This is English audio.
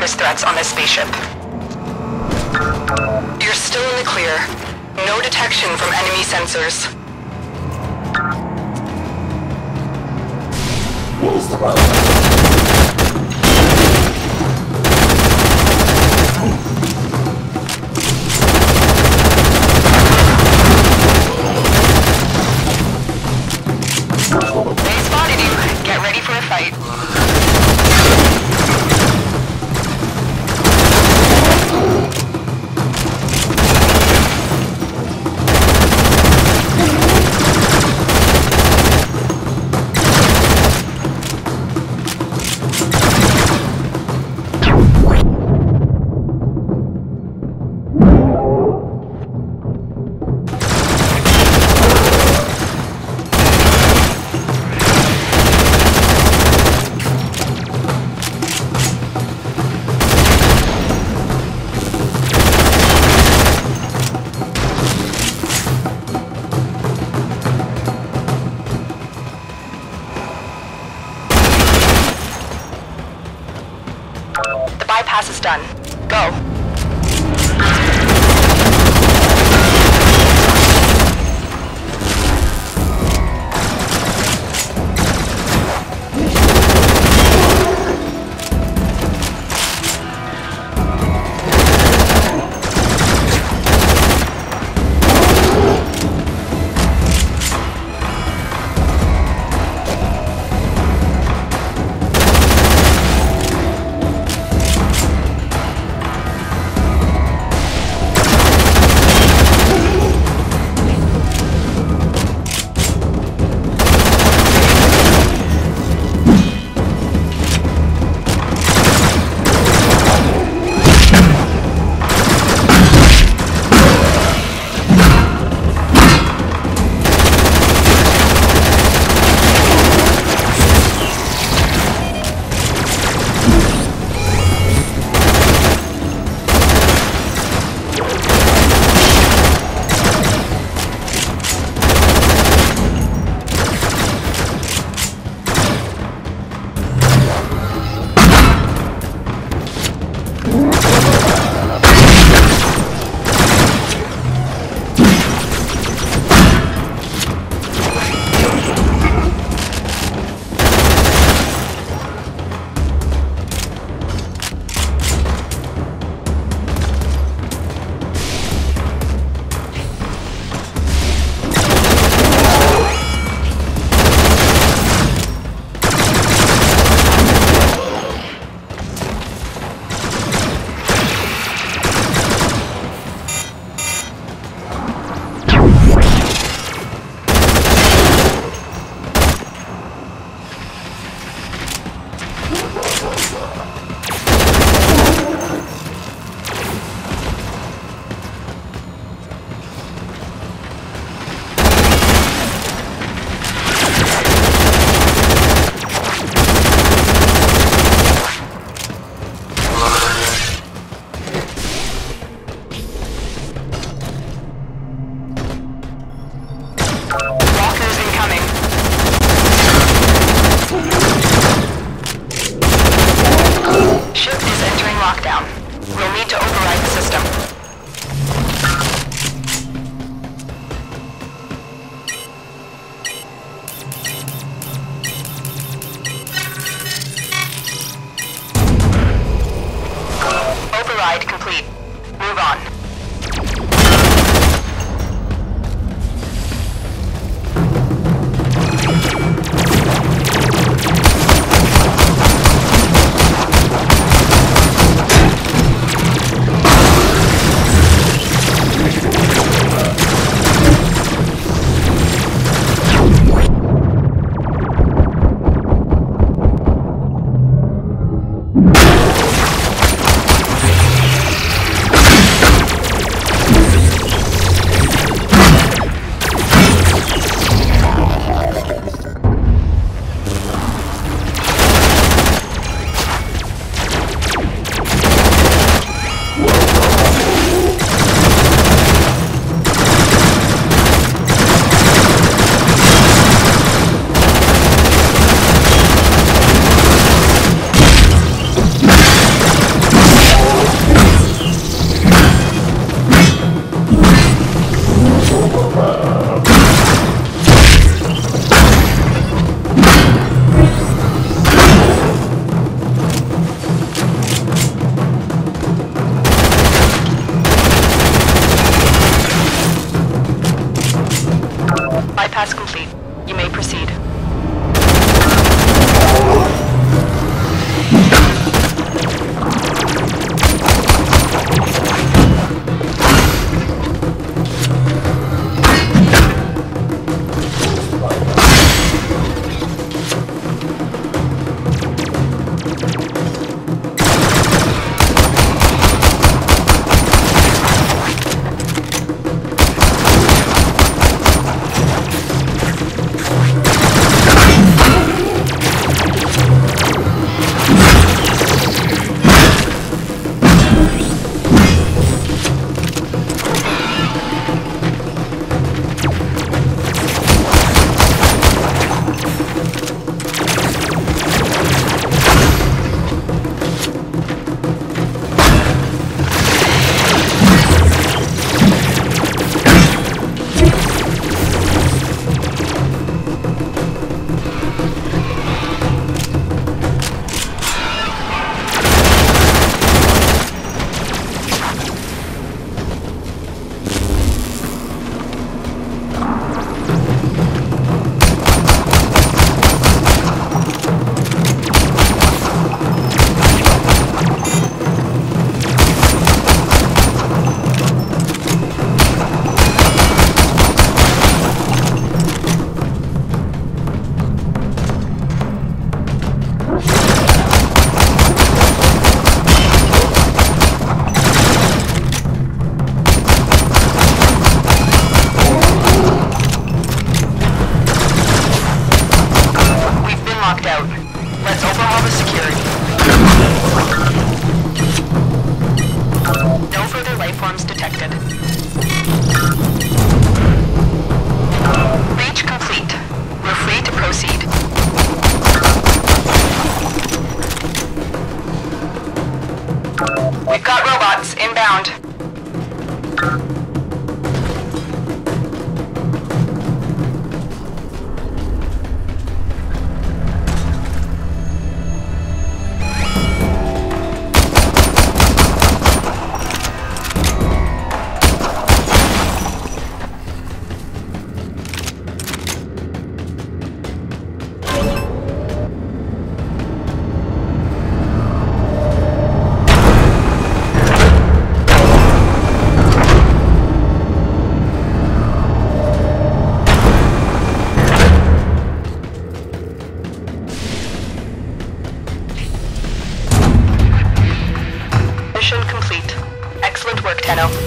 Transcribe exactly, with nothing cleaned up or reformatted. purpose threats on this spaceship. You're still in the clear. No detection from enemy sensors. Where's the problem? Bypass is done. Go. Complete. Move on. 따라